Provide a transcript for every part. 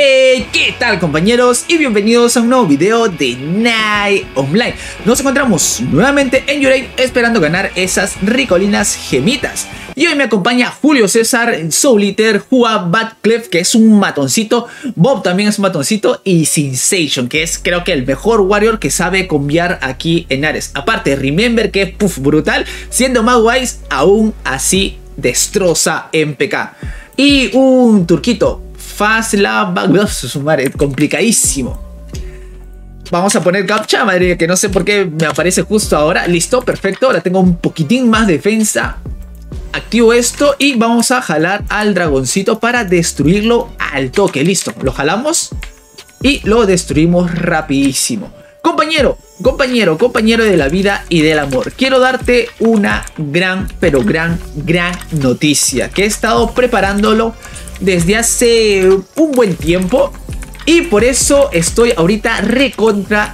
¿Qué tal, compañeros? Y bienvenidos a un nuevo video de Knight Online. Nos encontramos nuevamente en Yurei esperando ganar esas ricolinas gemitas. Y hoy me acompaña Julio César, Soul Eater, Jua, Batclef, que es un matoncito, Bob también es un matoncito, y Sensation, que es creo que el mejor warrior que sabe combiar aquí en Ares. Aparte, Remember, que es brutal, siendo más guays, aún así destroza en PK. Y un turquito, Fasla, complicadísimo. Vamos a poner captcha, madre mía, que no sé por qué me aparece justo ahora. Listo, perfecto, ahora tengo un poquitín más defensa. Activo esto y vamos a jalar al dragoncito para destruirlo al toque. Listo, lo jalamos y lo destruimos rapidísimo. Compañero, compañero, compañero de la vida y del amor, quiero darte una gran, pero gran noticia, que he estado preparándolo desde hace un buen tiempo y por eso estoy ahorita recontra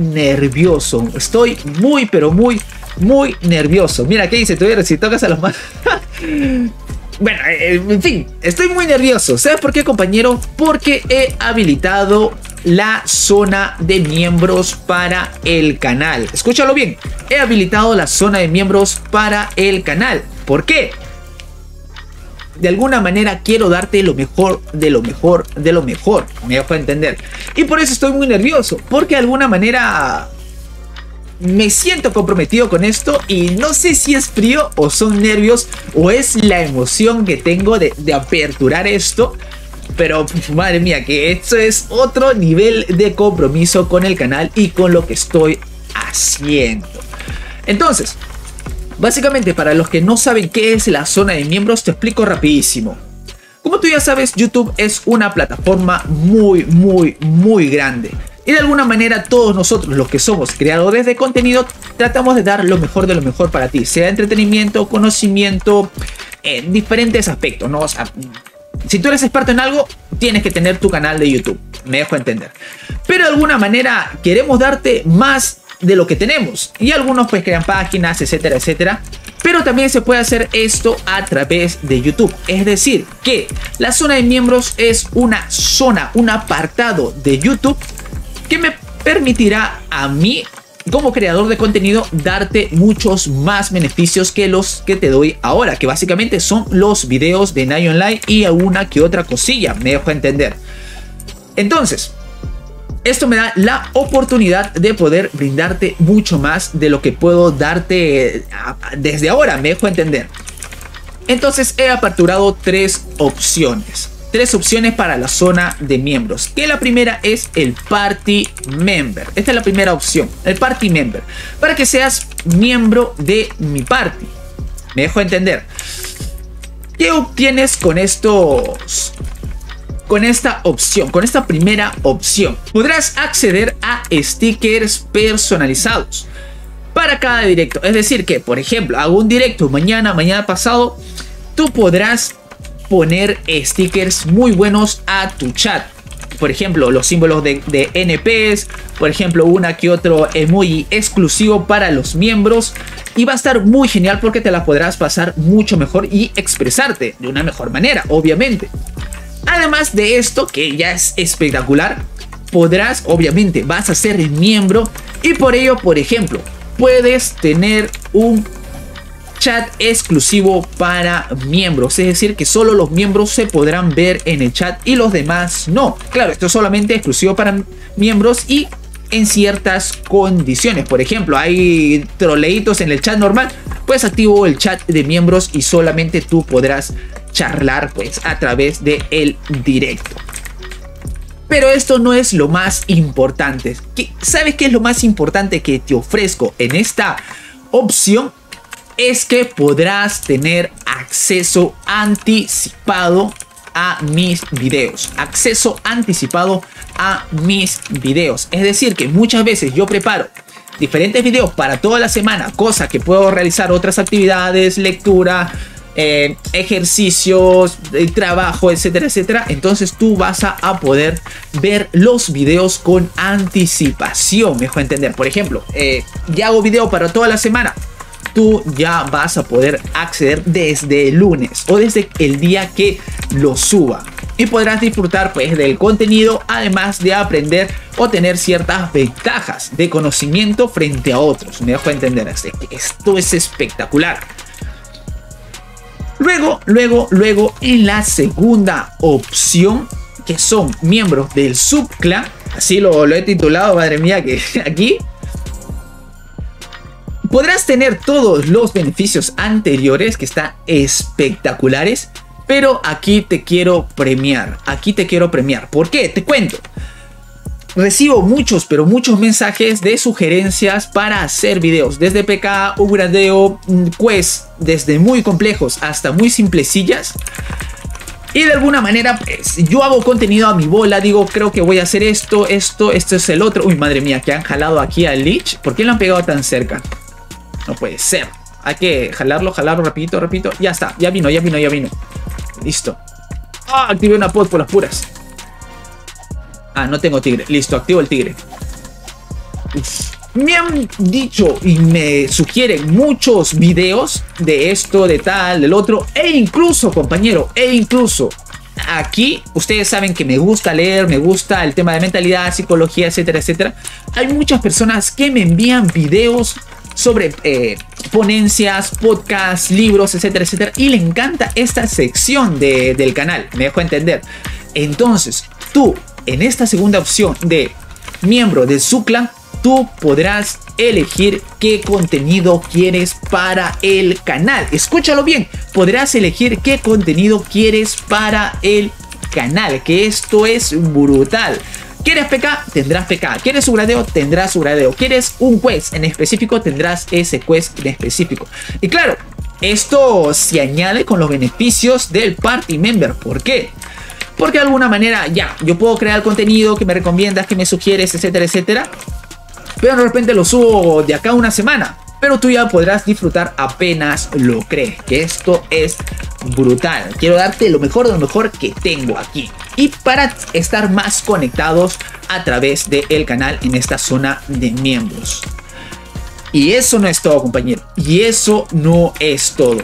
nervioso. Estoy muy, pero muy nervioso. Mira, ¿qué dice? Todavía si tocas a los más... Bueno, en fin, estoy muy nervioso. ¿Sabes por qué, compañero? Porque he habilitado la zona de miembros para el canal. Escúchalo bien. He habilitado la zona de miembros para el canal. ¿Por qué? De alguna manera quiero darte lo mejor, de lo mejor. Me dejo entender. Y por eso estoy muy nervioso. Porque de alguna manera... me siento comprometido con esto y no sé si es frío o son nervios o es la emoción que tengo de aperturar esto. Pero madre mía, que esto es otro nivel de compromiso con el canal y con lo que estoy haciendo. Entonces, básicamente para los que no saben qué es la zona de miembros, te explico rapidísimo. Como tú ya sabes, YouTube es una plataforma muy grande. Y de alguna manera todos nosotros los que somos creadores de contenido tratamos de dar lo mejor para ti. Sea entretenimiento, conocimiento, en diferentes aspectos, ¿no? O sea, si tú eres experto en algo, tienes que tener tu canal de YouTube. Me dejo entender. Pero de alguna manera queremos darte más de lo que tenemos. Y algunos pues crean páginas, etcétera, etcétera. Pero también se puede hacer esto a través de YouTube. Es decir, que la zona de miembros es una zona, un apartado de YouTube que me permitirá a mí, como creador de contenido, darte muchos más beneficios que los que te doy ahora, que básicamente son los videos de Knight Online y alguna que otra cosilla, me dejo entender. Entonces, esto me da la oportunidad de poder brindarte mucho más de lo que puedo darte desde ahora, me dejo entender. Entonces, he aperturado tres opciones. Tres opciones para la zona de miembros. Que la primera es el Party Member. Esta es la primera opción. El Party Member. Para que seas miembro de mi party. Me dejo entender. ¿Qué obtienes con estos... con esta opción, con esta primera opción? Podrás acceder a stickers personalizados para cada directo. Es decir que, por ejemplo, hago un directo mañana, mañana pasado. Tú podrás poner stickers muy buenos a tu chat. Por ejemplo, los símbolos de NPs. Por ejemplo, una que otro emoji exclusivo para los miembros. Y va a estar muy genial porque te la podrás pasar mucho mejor y expresarte de una mejor manera, obviamente. Además de esto, que ya es espectacular, podrás, obviamente, vas a ser miembro. Y por ello, por ejemplo, puedes tener un chat exclusivo para miembros, es decir que solo los miembros se podrán ver en el chat y los demás no. Claro, esto es solamente exclusivo para miembros y en ciertas condiciones. Por ejemplo, hay troleitos en el chat normal, pues activo el chat de miembros y solamente tú podrás charlar pues a través de el directo. Pero esto no es lo más importante. ¿Sabes qué es lo más importante que te ofrezco en esta opción? Es que podrás tener acceso anticipado a mis videos. Acceso anticipado a mis videos. Es decir que muchas veces yo preparo diferentes videos para toda la semana. Cosa que puedo realizar otras actividades, lectura, ejercicios, trabajo, etcétera, etcétera. Entonces tú vas a poder ver los videos con anticipación. Me dejo entender. Por ejemplo, ya hago video para toda la semana. Tú ya vas a poder acceder desde el lunes o desde el día que lo suba. y podrás disfrutar pues del contenido, además de aprender o tener ciertas ventajas de conocimiento frente a otros. Me dejo entender, así que esto es espectacular. Luego, en la segunda opción, que son miembros del subclan, así lo he titulado, madre mía, que aquí podrás tener todos los beneficios anteriores, que están espectaculares, pero aquí te quiero premiar, ¿por qué? Te cuento. Recibo muchos, pero muchos mensajes de sugerencias para hacer videos, desde PK, upgradeo, quests, desde muy complejos hasta muy simplecillas. Y de alguna manera, pues, yo hago contenido a mi bola, digo, creo que voy a hacer esto es el otro. Uy, madre mía, que han jalado aquí al Lich. ¿Por qué lo han pegado tan cerca? No puede ser. Hay que jalarlo, rapidito. Ya está, ya vino. Listo. Ah, activé una pod por las puras. Ah, no tengo tigre. Listo, activo el tigre. Uf. Me han dicho y me sugieren muchos videos de esto, de tal, del otro. E incluso, compañero, aquí ustedes saben que me gusta leer, me gusta el tema de mentalidad, psicología, etcétera, etcétera. Hay muchas personas que me envían videos sobre ponencias, podcasts, libros, etcétera, etcétera. Y le encanta esta sección del canal, me dejo entender. Entonces, tú, en esta segunda opción de miembro de su clan, tú podrás elegir qué contenido quieres para el canal. Escúchalo bien, podrás elegir qué contenido quieres para el canal, que esto es brutal. ¿Quieres PK? Tendrás PK. ¿Quieres upgradeo? Tendrás upgradeo. ¿Quieres un quest en específico? Tendrás ese quest en específico. Y claro, esto se añade con los beneficios del Party Member. ¿Por qué? Porque de alguna manera ya, yo puedo crear contenido que me recomiendas, que me sugieres, etcétera, etcétera. Pero de repente lo subo de acá a una semana. Pero tú ya podrás disfrutar apenas lo crees. Que esto es brutal. Quiero darte lo mejor de lo mejor que tengo aquí. Y para estar más conectados a través del canal en esta zona de miembros. Y eso no es todo, compañero. Y eso no es todo.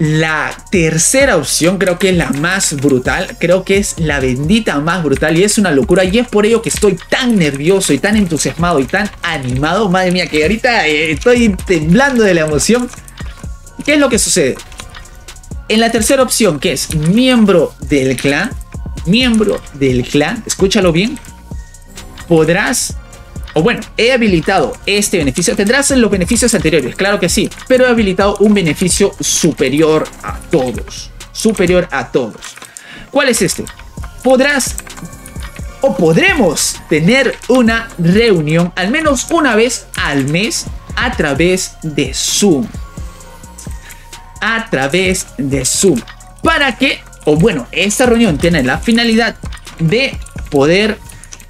La tercera opción creo que es la más brutal, creo que es la bendita más brutal y es una locura, y es por ello que estoy tan nervioso y tan entusiasmado y tan animado, madre mía, que ahorita estoy temblando de la emoción. ¿Qué es lo que sucede? En la tercera opción, que es miembro del clan, escúchalo bien, podrás... O bueno, he habilitado este beneficio. Tendrás los beneficios anteriores, claro que sí, pero he habilitado un beneficio superior a todos. ¿Cuál es este? Podrás o podremos tener una reunión al menos una vez al mes a través de Zoom. Para que, o bueno, esta reunión tiene la finalidad de poder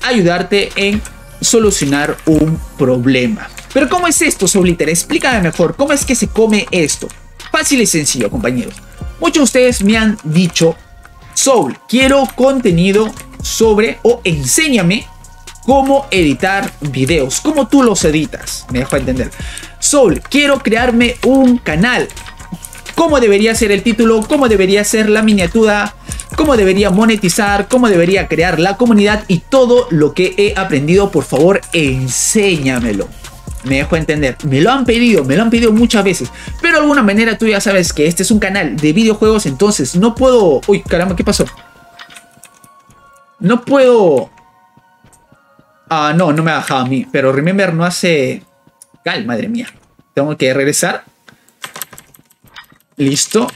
ayudarte en solucionar un problema. Pero ¿cómo es esto, Soul Eater? Explícame mejor, ¿cómo es que se come esto? Fácil y sencillo, compañeros. Muchos de ustedes me han dicho: Soul, quiero contenido sobre, o enséñame cómo editar videos, cómo tú los editas. Me dejo entender. Soul, quiero crearme un canal. ¿Cómo debería ser el título? ¿Cómo debería ser la miniatura? ¿Cómo debería monetizar? ¿Cómo debería crear la comunidad? Y todo lo que he aprendido, por favor, enséñamelo. Me dejo entender. Me lo han pedido muchas veces. Pero de alguna manera tú ya sabes que este es un canal de videojuegos, entonces no puedo... Uy, caramba, ¿qué pasó? No puedo... Ah, no, no me ha bajado a mí. Pero Remember no hace... Cal, madre mía. Tengo que regresar. Listo.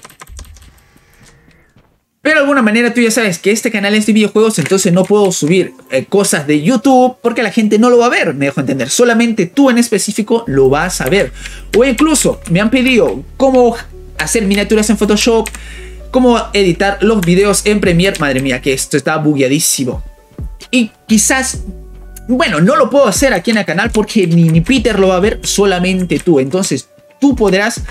Pero de alguna manera tú ya sabes que este canal es de videojuegos, entonces no puedo subir cosas de YouTube porque la gente no lo va a ver, me dejo entender. Solamente tú en específico lo vas a ver. O incluso me han pedido cómo hacer miniaturas en Photoshop, cómo editar los videos en Premiere. Madre mía, que esto está bugueadísimo. Y quizás... Bueno, no lo puedo hacer aquí en el canal porque ni Peter lo va a ver, solamente tú. Entonces tú podrás...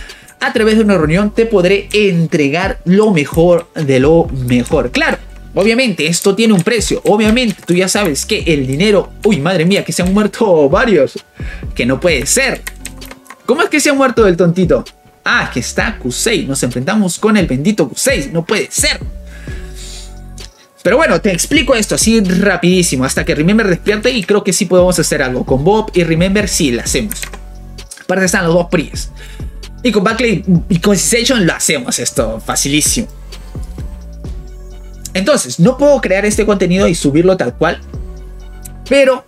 A través de una reunión te podré entregar lo mejor de lo mejor. Claro, obviamente esto tiene un precio. Obviamente tú ya sabes que el dinero... Uy, madre mía, que se han muerto varios. Que no puede ser. ¿Cómo es que se ha muerto el tontito? Ah, es que está Q6. Nos enfrentamos con el bendito Q6. No puede ser. Pero bueno, te explico esto así rapidísimo. Hasta que Remember despierte y creo que sí podemos hacer algo. Con Bob y Remember sí la hacemos. Aparte están los dos PRIs. Y con Batclef y con Sensation lo hacemos esto. Facilísimo. Entonces, no puedo crear este contenido y subirlo tal cual. Pero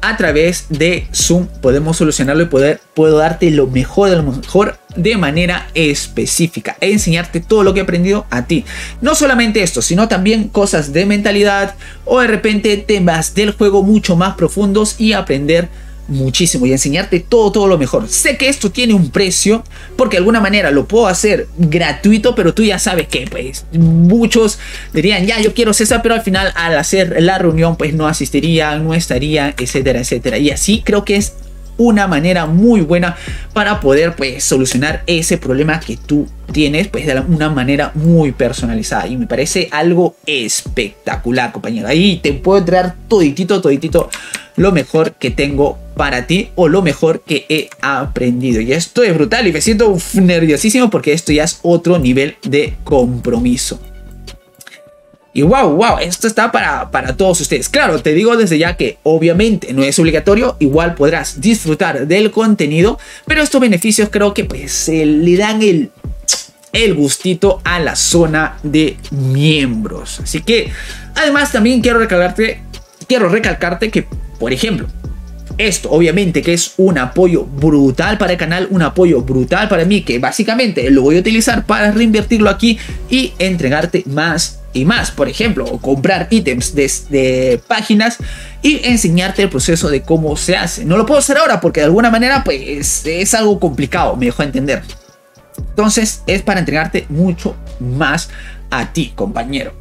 a través de Zoom podemos solucionarlo y puedo darte lo mejor de manera específica. E enseñarte todo lo que he aprendido a ti. No solamente esto, sino también cosas de mentalidad o de repente temas del juego mucho más profundos y aprender muchísimo y enseñarte todo lo mejor. Sé que esto tiene un precio porque de alguna manera lo puedo hacer gratuito, pero tú ya sabes que pues muchos dirían ya yo quiero César, pero al final al hacer la reunión pues no asistiría, no estaría, etcétera, etcétera. Y así creo que es una manera muy buena para poder pues solucionar ese problema que tú tienes pues de una manera muy personalizada y me parece algo espectacular, compañero. Ahí te puedo traer toditito lo mejor que tengo para ti o lo mejor que he aprendido. Y esto es brutal y me siento nerviosísimo porque esto ya es otro nivel de compromiso. Y wow, esto está para todos ustedes. Claro, te digo desde ya que obviamente no es obligatorio, igual podrás disfrutar del contenido, pero estos beneficios creo que pues le dan el gustito a la zona de miembros. Así que además también quiero recalcarte que, por ejemplo, esto obviamente que es un apoyo brutal para el canal, un apoyo brutal para mí, que básicamente lo voy a utilizar para reinvertirlo aquí y entregarte más y más. Por ejemplo, comprar ítems desde páginas y enseñarte el proceso de cómo se hace. No lo puedo hacer ahora porque de alguna manera pues es algo complicado, me dejó entender. Entonces es para entregarte mucho más a ti, compañero.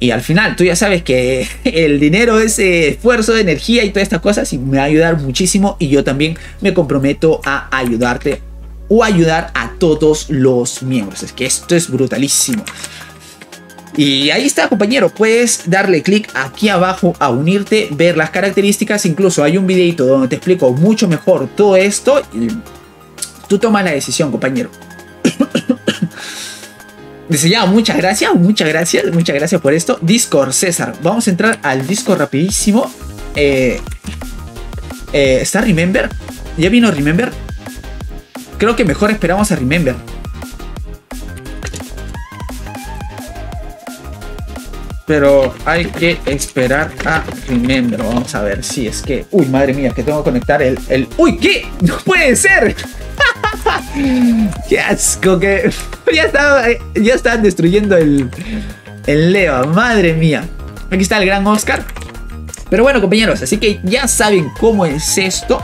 Y al final tú ya sabes que el dinero es esfuerzo, energía y todas estas cosas y me va a ayudar muchísimo. Y yo también me comprometo a ayudarte o ayudar a todos los miembros. Es que esto es brutalísimo. Y ahí está, compañero, puedes darle clic aquí abajo a unirte, ver las características. Incluso hay un videito donde te explico mucho mejor todo esto. Y tú tomas la decisión, compañero. Dice ya, muchas gracias por esto. Discord, César. Vamos a entrar al Discord rapidísimo. ¿Está Remember? ¿Ya vino Remember? Creo que mejor esperamos a Remember. Pero hay que esperar a Remember. Vamos a ver si es que... Uy, madre mía, que tengo que conectar el... ¡Uy, qué! ¡No puede ser! ¡Qué asco! Que ya están destruyendo el leva, madre mía. Aquí está el gran Oscar. Pero bueno, compañeros, así que ya saben cómo es esto.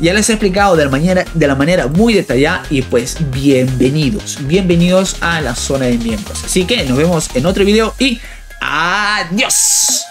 Ya les he explicado de la manera muy detallada y pues bienvenidos a la zona de miembros. Así que nos vemos en otro video y adiós.